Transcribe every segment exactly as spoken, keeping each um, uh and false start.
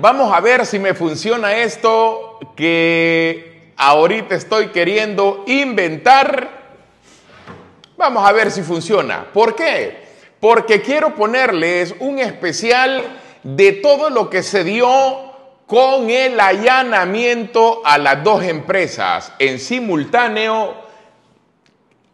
Vamos a ver si me funciona esto que ahorita estoy queriendo inventar. Vamos a ver si funciona. ¿Por qué? Porque quiero ponerles un especial de todo lo que se dio con el allanamiento a las dos empresas en simultáneo,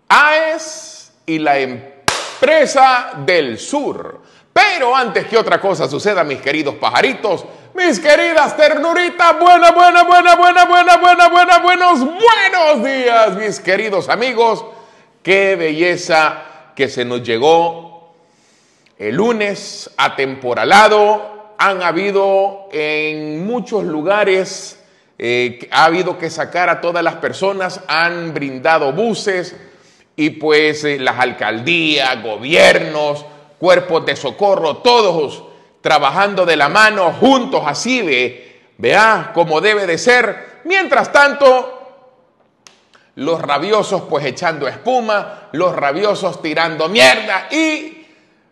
A E S y la empresa del sur. Pero antes que otra cosa suceda, mis queridos pajaritos, mis queridas ternuritas, buena, buena, buena, buena, buena, buena, buena, buenos, buenos días, mis queridos amigos. Qué belleza que se nos llegó el lunes atemporalado. Han habido en muchos lugares, eh, ha habido que sacar a todas las personas, han brindado buses y pues eh, las alcaldías, gobiernos, cuerpos de socorro, todos trabajando de la mano, juntos, así de, vea, como debe de ser. Mientras tanto, los rabiosos pues echando espuma, los rabiosos tirando mierda y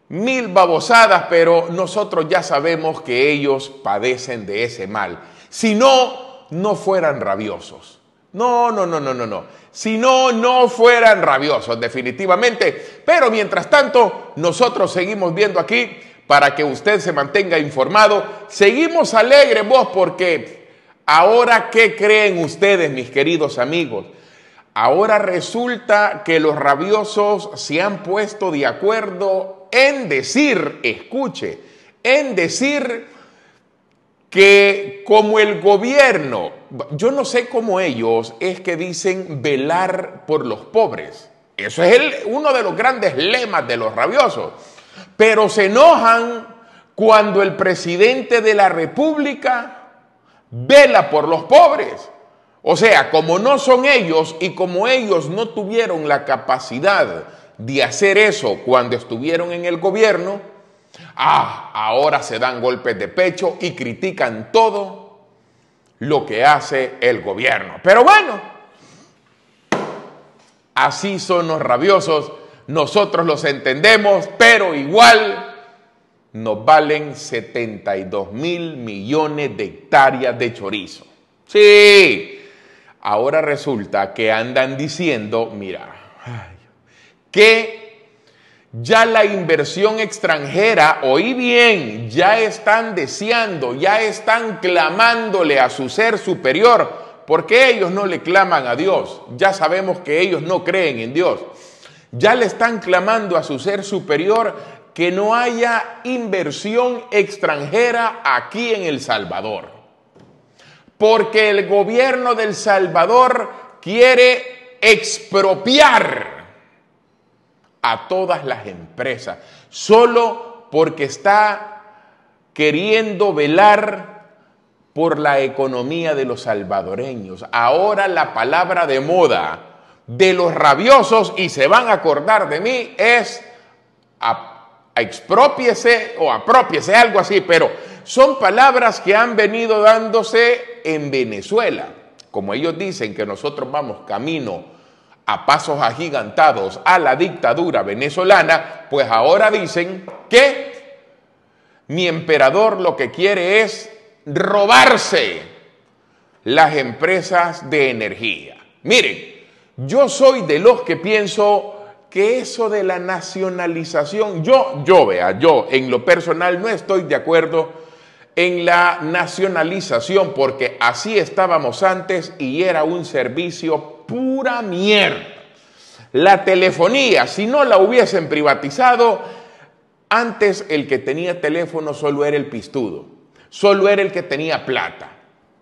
mil babosadas, pero nosotros ya sabemos que ellos padecen de ese mal. Si no, no fueran rabiosos. No, no, no, no, no, no. Si no, no fueran rabiosos, definitivamente. Pero mientras tanto, nosotros seguimos viendo aquí para que usted se mantenga informado. Seguimos alegres, vos, porque ahora, ¿qué creen ustedes, mis queridos amigos? Ahora resulta que los rabiosos se han puesto de acuerdo en decir, escuche, en decir que como el gobierno, yo no sé cómo ellos es que dicen velar por los pobres. Eso es el, uno de los grandes lemas de los rabiosos. Pero se enojan cuando el presidente de la República vela por los pobres. O sea, como no son ellos y como ellos no tuvieron la capacidad de hacer eso cuando estuvieron en el gobierno, ah, ahora se dan golpes de pecho y critican todo lo que hace el gobierno. Pero bueno, así son los rabiosos, nosotros los entendemos, pero igual nos valen setenta y dos mil millones de hectáreas de chorizo. Sí, ahora resulta que andan diciendo, mira, que ya la inversión extranjera, oí bien, ya están deseando, ya están clamándole a su ser superior, porque ellos no le claman a Dios, ya sabemos que ellos no creen en Dios. Ya le están clamando a su ser superior que no haya inversión extranjera aquí en El Salvador, porque el gobierno del Salvador quiere expropiar a todas las empresas, solo porque está queriendo velar por la economía de los salvadoreños. Ahora la palabra de moda de los rabiosos, y se van a acordar de mí, es expropiese o apropiese, algo así, pero son palabras que han venido dándose en Venezuela. Como ellos dicen que nosotros vamos camino a pasos agigantados a la dictadura venezolana, pues ahora dicen que mi emperador lo que quiere es robarse las empresas de energía. Miren, yo soy de los que pienso que eso de la nacionalización, yo, yo vea, yo en lo personal no estoy de acuerdo en la nacionalización, porque así estábamos antes y era un servicio pura mierda. La telefonía, si no la hubiesen privatizado, antes el que tenía teléfono solo era el pistudo, solo era el que tenía plata,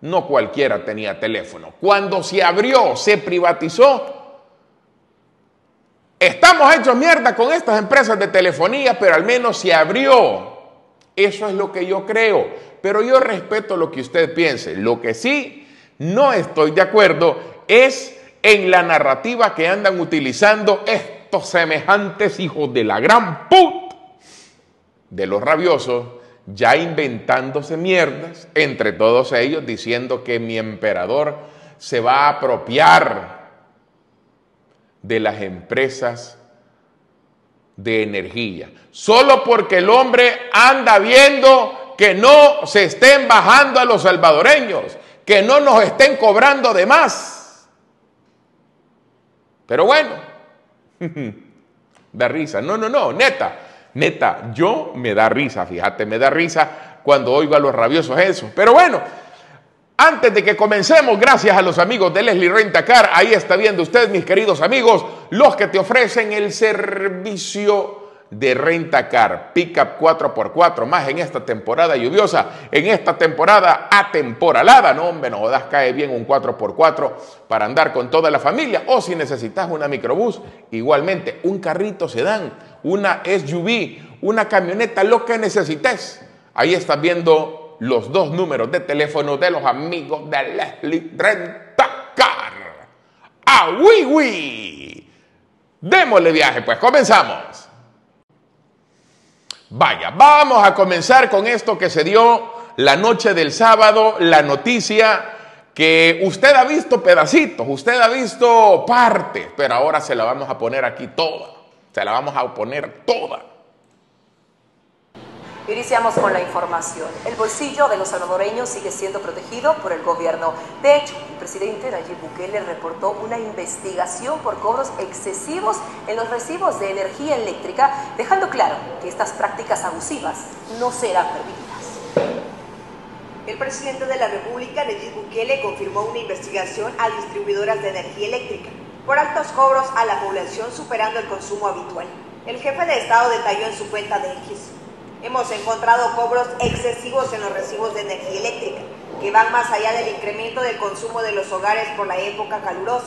no cualquiera tenía teléfono. Cuando se abrió, se privatizó, estamos hechos mierda con estas empresas de telefonía, pero al menos se abrió. Eso es lo que yo creo, pero yo respeto lo que usted piense. Lo que sí no estoy de acuerdo es en la narrativa que andan utilizando estos semejantes hijos de la gran puta de los rabiosos, ya inventándose mierdas, entre todos ellos diciendo que mi emperador se va a apropiar de las empresas de energía, solo porque el hombre anda viendo que no se estén bajando a los salvadoreños, que no nos estén cobrando de más. Pero bueno, da risa. No, no, no, neta, neta, yo me da risa, fíjate, me da risa cuando oigo a los rabiosos esos. Pero bueno, antes de que comencemos, gracias a los amigos de Leslie Rentacar, ahí está viendo usted, mis queridos amigos, los que te ofrecen el servicio de Rentacar, pickup cuatro por cuatro, más en esta temporada lluviosa, en esta temporada atemporalada, no hombre, no das, cae bien un cuatro por cuatro para andar con toda la familia, o si necesitas una microbús, igualmente un carrito sedán, una S U V, una camioneta, lo que necesites, ahí estás viendo los dos números de teléfono de los amigos de Leslie Rentacar. ¡Ah, oui, oui! Démosle viaje, pues, comenzamos. Vaya, vamos a comenzar con esto que se dio la noche del sábado, la noticia que usted ha visto pedacitos, usted ha visto partes, pero ahora se la vamos a poner aquí toda, se la vamos a poner toda. Iniciamos con la información. El bolsillo de los salvadoreños sigue siendo protegido por el gobierno. De hecho, el presidente Nayib Bukele reportó una investigación por cobros excesivos en los recibos de energía eléctrica, dejando claro que estas prácticas abusivas no serán permitidas. El presidente de la República, Nayib Bukele, confirmó una investigación a distribuidoras de energía eléctrica por altos cobros a la población superando el consumo habitual. El jefe de Estado detalló en su cuenta de X: hemos encontrado cobros excesivos en los recibos de energía eléctrica, que van más allá del incremento del consumo de los hogares por la época calurosa.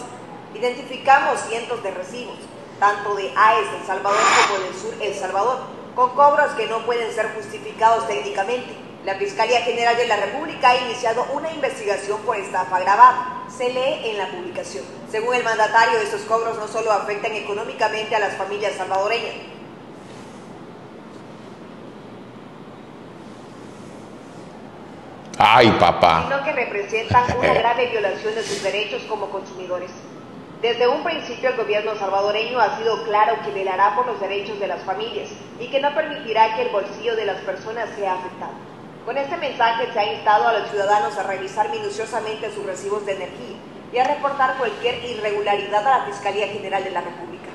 Identificamos cientos de recibos, tanto de A E S El Salvador como del Sur El Salvador, con cobros que no pueden ser justificados técnicamente. La Fiscalía General de la República ha iniciado una investigación por estafa agravada, se lee en la publicación. Según el mandatario, estos cobros no solo afectan económicamente a las familias salvadoreñas. Ay, papá. Sino que representan una grave violación de sus derechos como consumidores. Desde un principio el gobierno salvadoreño ha sido claro que velará por los derechos de las familias y que no permitirá que el bolsillo de las personas sea afectado. Con este mensaje se ha instado a los ciudadanos a revisar minuciosamente sus recibos de energía y a reportar cualquier irregularidad a la Fiscalía General de la República.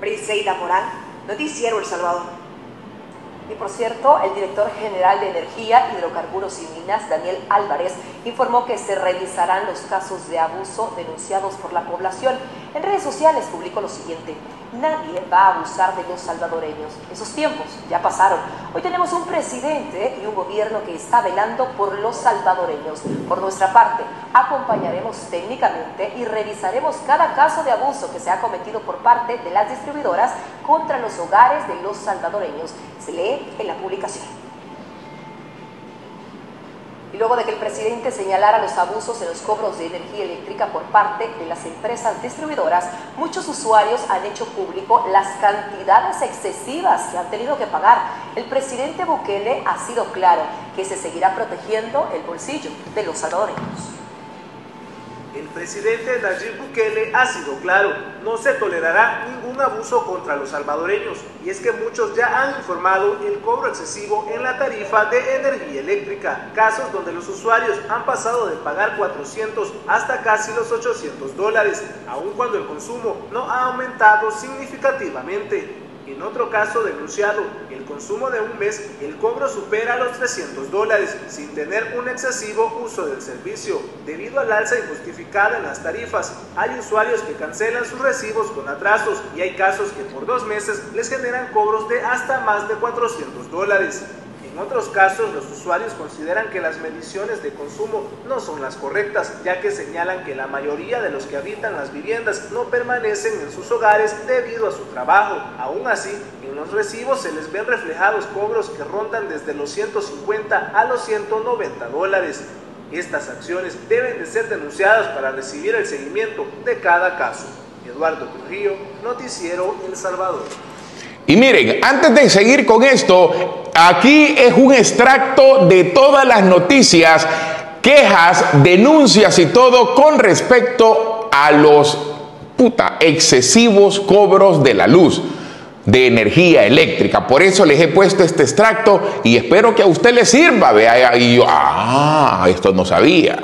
Briceida Morán, Noticiero El Salvador. Y por cierto, el director general de Energía, Hidrocarburos y Minas, Daniel Álvarez, informó que se revisarán los casos de abuso denunciados por la población. En redes sociales publicó lo siguiente: nadie va a abusar de los salvadoreños. Esos tiempos ya pasaron. Hoy tenemos un presidente y un gobierno que está velando por los salvadoreños. Por nuestra parte, acompañaremos técnicamente y revisaremos cada caso de abuso que se ha cometido por parte de las distribuidoras contra los hogares de los salvadoreños. Se lee en la publicación. Y luego de que el presidente señalara los abusos en los cobros de energía eléctrica por parte de las empresas distribuidoras, muchos usuarios han hecho público las cantidades excesivas que han tenido que pagar. El presidente Bukele ha sido claro que se seguirá protegiendo el bolsillo de los salvadoreños. El presidente Nayib Bukele ha sido claro, no se tolerará ningún abuso contra los salvadoreños, y es que muchos ya han informado el cobro excesivo en la tarifa de energía eléctrica, casos donde los usuarios han pasado de pagar cuatrocientos hasta casi los ochocientos dólares, aun cuando el consumo no ha aumentado significativamente. En otro caso denunciado, el consumo de un mes, el cobro supera los trescientos dólares, sin tener un excesivo uso del servicio. Debido al alza injustificada en las tarifas, hay usuarios que cancelan sus recibos con atrasos y hay casos que por dos meses les generan cobros de hasta más de cuatrocientos dólares. En otros casos, los usuarios consideran que las mediciones de consumo no son las correctas, ya que señalan que la mayoría de los que habitan las viviendas no permanecen en sus hogares debido a su trabajo. Aún así, en los recibos se les ven reflejados cobros que rondan desde los ciento cincuenta a los ciento noventa dólares. Estas acciones deben de ser denunciadas para recibir el seguimiento de cada caso. Eduardo Tulli, Noticiero El Salvador. Y miren, antes de seguir con esto, aquí es un extracto de todas las noticias, quejas, denuncias y todo con respecto a los puta excesivos cobros de la luz. de energía eléctrica. Por eso les he puesto este extracto y espero que a usted le sirva. Vea, y yo, ah, esto no sabía.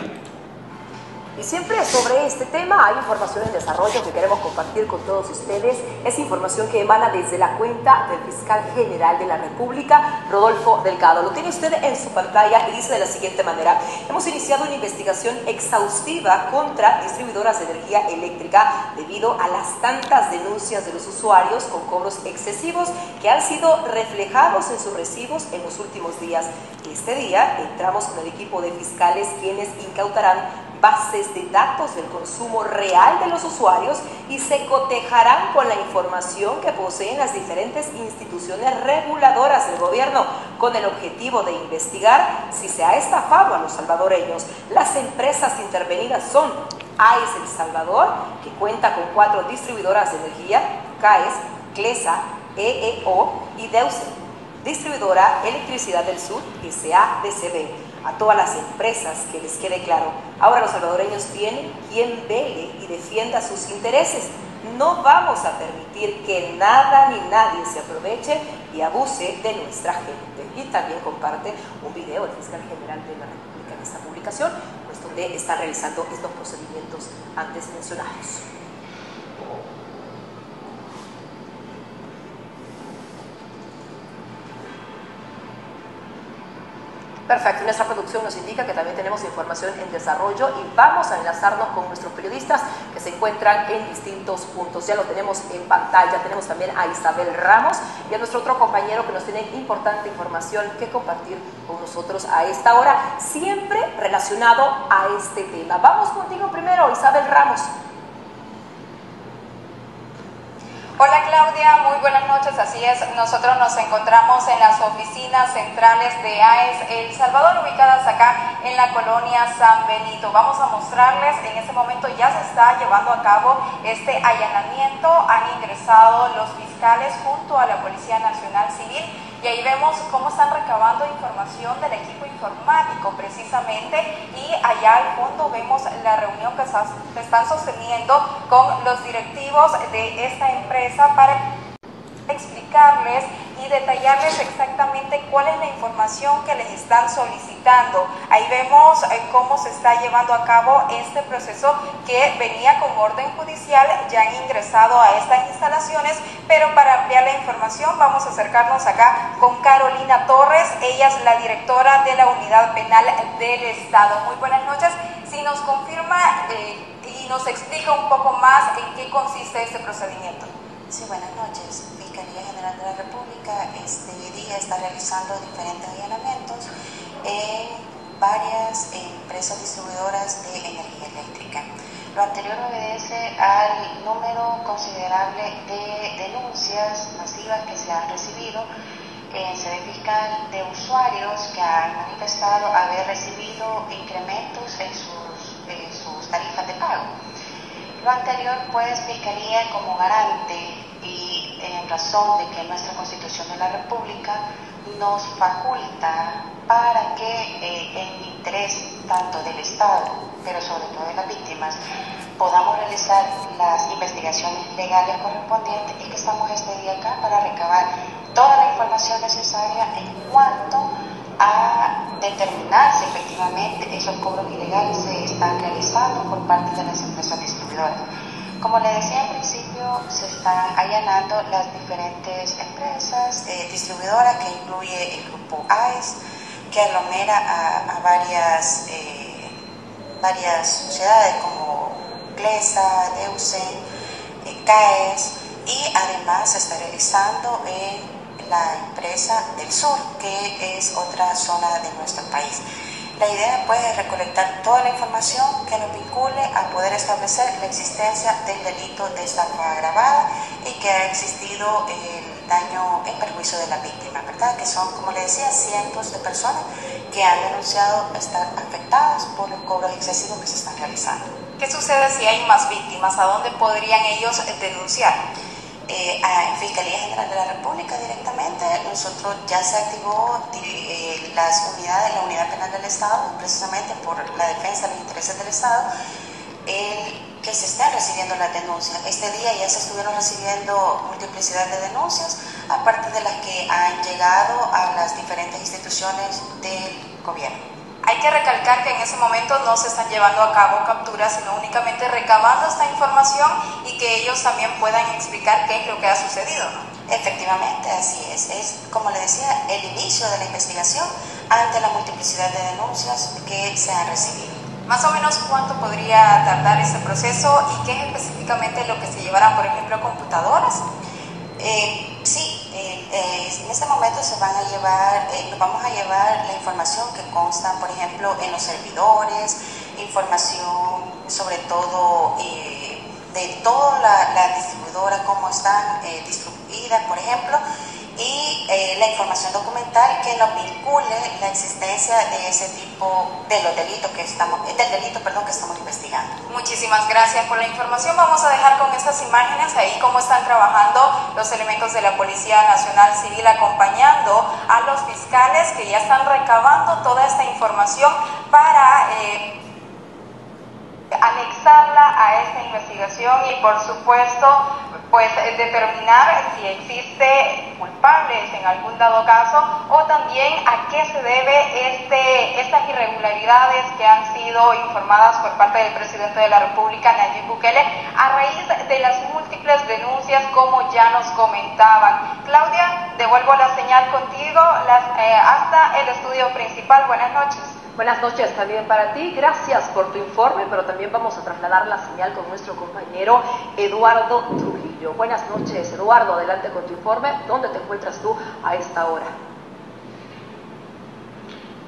Y siempre sobre este tema hay información en desarrollo que queremos compartir con todos ustedes. Es información que emana desde la cuenta del Fiscal General de la República, Rodolfo Delgado. Lo tiene usted en su pantalla y dice de la siguiente manera: hemos iniciado una investigación exhaustiva contra distribuidoras de energía eléctrica debido a las tantas denuncias de los usuarios con cobros excesivos que han sido reflejados en sus recibos en los últimos días. Este día entramos con el equipo de fiscales quienes incautarán bases de datos del consumo real de los usuarios y se cotejarán con la información que poseen las diferentes instituciones reguladoras del gobierno con el objetivo de investigar si se ha estafado a los salvadoreños. Las empresas intervenidas son A E S El Salvador, que cuenta con cuatro distribuidoras de energía, C A E S, CLESA, E E O y DEUSEM, distribuidora Electricidad del Sur, S A D C B. A todas las empresas, que les quede claro, ahora los salvadoreños tienen quien vele y defienda sus intereses. No vamos a permitir que nada ni nadie se aproveche y abuse de nuestra gente. Y también comparte un video del Fiscal General de la República en esta publicación, pues donde están realizando estos procedimientos antes mencionados. Perfecto, nuestra producción nos indica que también tenemos información en desarrollo y vamos a enlazarnos con nuestros periodistas que se encuentran en distintos puntos. Ya lo tenemos en pantalla, tenemos también a Isabel Ramos y a nuestro otro compañero que nos tiene importante información que compartir con nosotros a esta hora, siempre relacionado a este tema. Vamos contigo primero, Isabel Ramos. Hola Claudia, muy buenas noches, así es, nosotros nos encontramos en las oficinas centrales de A E S El Salvador, ubicadas acá en la colonia San Benito. Vamos a mostrarles, en este momento ya se está llevando a cabo este allanamiento, han ingresado los fiscales junto a la Policía Nacional Civil y ahí vemos cómo están recabando información del equipo informático precisamente, y allá al fondo vemos la reunión que se están sosteniendo con los directivos de esta empresa para explicarles y detallarles exactamente cuál es la información que les están solicitando. Ahí vemos eh, cómo se está llevando a cabo este proceso que venía con orden judicial, ya han ingresado a estas instalaciones, pero para ampliar la información vamos a acercarnos acá con Carolina Torres, ella es la directora de la Unidad Penal del Estado. Muy buenas noches, si nos confirma eh, y nos explica un poco más en qué consiste este procedimiento. Sí, buenas noches. Fiscalía General de la República este día está realizando diferentes allanamientos en varias empresas distribuidoras de energía eléctrica. Lo anterior obedece al número considerable de denuncias masivas que se han recibido en sede fiscal de usuarios que han manifestado haber recibido incrementos en sus, en sus tarifas de pago. Lo anterior, pues, Fiscalía como garante y en razón de que nuestra Constitución de la República nos faculta para que eh, en interés tanto del Estado, pero sobre todo de las víctimas, podamos realizar las investigaciones legales correspondientes y que estamos este día acá para recabar toda la información necesaria en cuanto a determinar si efectivamente esos cobros ilegales se están realizando por parte de las empresas distribuidoras. Como le decía al principio, se están allanando las diferentes empresas eh, distribuidoras, que incluye el grupo A E S, que aglomera a, a varias, eh, varias sociedades como CLESA, DEUSEM, eh, C A E S, y además se está realizando en la empresa del sur, que es otra zona de nuestro país. La idea, pues, es recolectar toda la información que nos vincule a poder establecer la existencia del delito de estafa agravada y que ha existido el daño en perjuicio de la víctima, ¿verdad? Que son, como le decía, cientos de personas que han denunciado estar afectadas por los cobros excesivos que se están realizando. ¿Qué sucede si hay más víctimas? ¿A dónde podrían ellos denunciar? Eh, a Fiscalía General de la República directamente. Nosotros ya se activó eh, las unidades, la Unidad Penal del Estado, precisamente por la defensa de los intereses del Estado, el que se están recibiendo las denuncias. Este día ya se estuvieron recibiendo multiplicidad de denuncias, aparte de las que han llegado a las diferentes instituciones del gobierno. Hay que recalcar que en ese momento no se están llevando a cabo capturas, sino únicamente recabando esta información y que ellos también puedan explicar qué es lo que ha sucedido, ¿no? Efectivamente, así es. Es, como le decía, el inicio de la investigación ante la multiplicidad de denuncias que se han recibido. Más o menos, ¿cuánto podría tardar este proceso y qué es específicamente lo que se llevarán, por ejemplo, computadoras? Eh, sí. Eh, eh, en este momento se van a llevar, eh, vamos a llevar la información que consta, por ejemplo, en los servidores, información sobre todo eh, de todas las la distribuidoras, cómo están eh, distribuidas, por ejemplo, y eh, la información documental que nos vincule la existencia de ese tipo de los delitos que estamos, del delito, perdón, que estamos investigando. Muchísimas gracias por la información. Vamos a dejar con estas imágenes ahí cómo están trabajando los elementos de la Policía Nacional Civil acompañando a los fiscales que ya están recabando toda esta información para eh, anexarla a esta investigación y, por supuesto, pues determinar si existe culpables en algún dado caso o también a qué se debe este, estas irregularidades que han sido informadas por parte del presidente de la República, Nayib Bukele, a raíz de las múltiples denuncias como ya nos comentaban. Claudia, devuelvo la señal contigo las, eh, hasta el estudio principal. Buenas noches. Buenas noches también para ti, gracias por tu informe, pero también vamos a trasladar la señal con nuestro compañero Eduardo Tulli. Buenas noches, Eduardo, adelante con tu informe. ¿Dónde te encuentras tú a esta hora?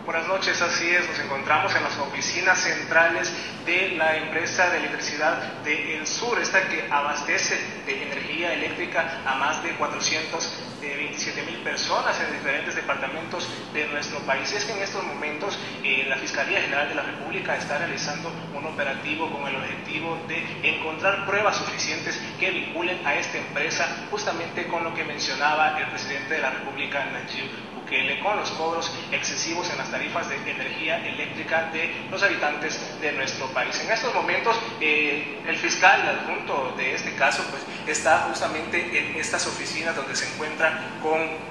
Buenas noches, así es, nos encontramos en las oficinas centrales de la empresa de electricidad de El Sur, esta que abastece de energía eléctrica a más de cuatrocientos veintisiete mil personas en diferentes departamentos de nuestro país. Es que en estos momentos eh, la Fiscalía General de la República está realizando un operativo con el objetivo de encontrar pruebas suficientes que vinculen a esta empresa justamente con lo que mencionaba el presidente de la República, Nayib Bukele, con los cobros excesivos en las tarifas de energía eléctrica de los habitantes de nuestro país. En estos momentos eh, el fiscal adjunto de este caso pues está justamente en estas oficinas donde se encuentra con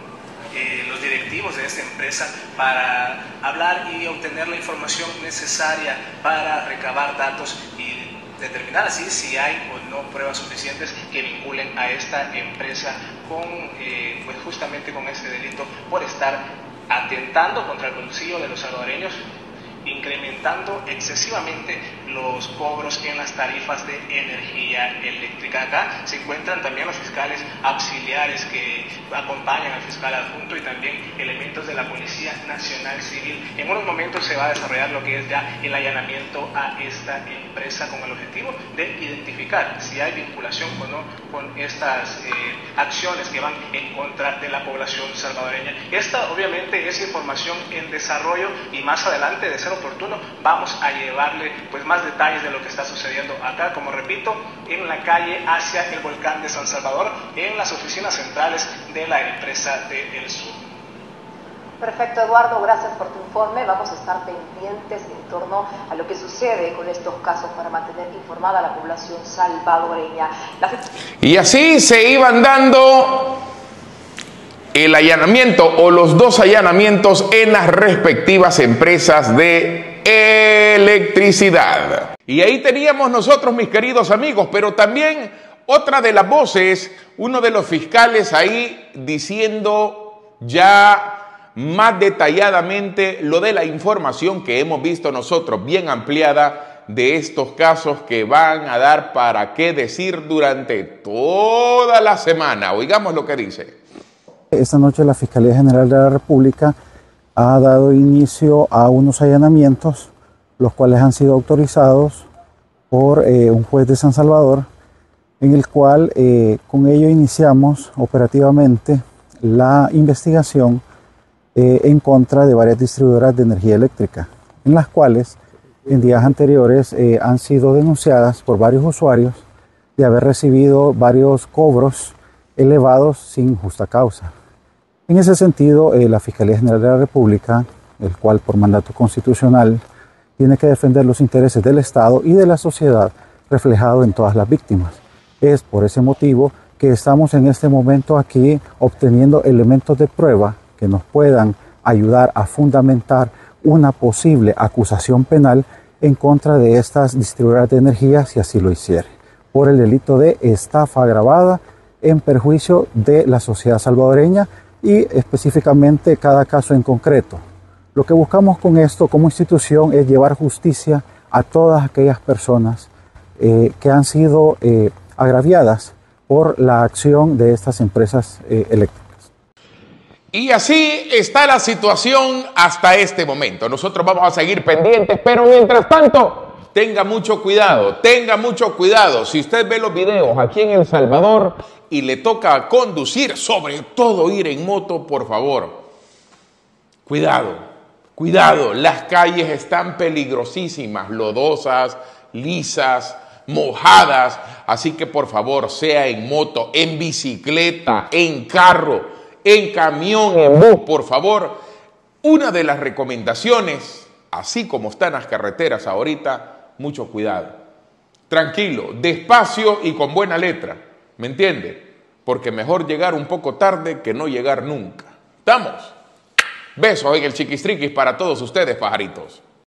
Eh, los directivos de esta empresa para hablar y obtener la información necesaria para recabar datos y determinar así si hay o no pruebas suficientes que vinculen a esta empresa con, eh, pues justamente con este delito por estar atentando contra el bolsillo de los salvadoreños, incrementando excesivamente los cobros en las tarifas de energía eléctrica. Acá se encuentran también los fiscales auxiliares que acompañan al fiscal adjunto y también elementos de la Policía Nacional Civil. En unos momentos se va a desarrollar lo que es ya el allanamiento a esta empresa con el objetivo de identificar si hay vinculación o no con estas eh, acciones que van en contra de la población salvadoreña. Esta obviamente es información en desarrollo y más adelante, de ser oportuno, vamos a llevarle pues más detalles de lo que está sucediendo acá, como repito, en la calle hacia el volcán de San Salvador, en las oficinas centrales de la empresa de El Sur. Perfecto, Eduardo, gracias por tu informe. Vamos a estar pendientes en torno a lo que sucede con estos casos para mantener informada a la población salvadoreña. La... Y así se iban dando el allanamiento o los dos allanamientos en las respectivas empresas de electricidad. Y ahí teníamos nosotros, mis queridos amigos, pero también otra de las voces, uno de los fiscales ahí diciendo ya más detalladamente lo de la información que hemos visto nosotros, bien ampliada, de estos casos que van a dar para qué decir durante toda la semana. Oigamos lo que dice. Esta noche la Fiscalía General de la República ha dado inicio a unos allanamientos, los cuales han sido autorizados por eh, un juez de San Salvador, en el cual eh, con ello iniciamos operativamente la investigación eh, en contra de varias distribuidoras de energía eléctrica, en las cuales en días anteriores eh, han sido denunciadas por varios usuarios de haber recibido varios cobros elevados sin justa causa. En ese sentido, eh, la Fiscalía General de la República, el cual por mandato constitucional tiene que defender los intereses del Estado y de la sociedad reflejado en todas las víctimas. Es por ese motivo que estamos en este momento aquí obteniendo elementos de prueba que nos puedan ayudar a fundamentar una posible acusación penal en contra de estas distribuidoras de energía, si así lo hiciera, por el delito de estafa agravada en perjuicio de la sociedad salvadoreña y específicamente cada caso en concreto. Lo que buscamos con esto como institución es llevar justicia a todas aquellas personas eh, que han sido eh, agraviadas por la acción de estas empresas eh, eléctricas. Y así está la situación hasta este momento. Nosotros vamos a seguir pendientes, pero mientras tanto, tenga mucho cuidado, tenga mucho cuidado. Si usted ve los videos aquí en El Salvador y le toca conducir, sobre todo ir en moto, por favor, cuidado, cuidado. Las calles están peligrosísimas, lodosas, lisas, mojadas. Así que, por favor, sea en moto, en bicicleta, en carro, en camión, en bus, por favor. Una de las recomendaciones, así como están las carreteras ahorita, mucho cuidado. Tranquilo, despacio y con buena letra, ¿me entiende? Porque mejor llegar un poco tarde que no llegar nunca. ¿Estamos? Besos en el chiquistriquis para todos ustedes, pajaritos.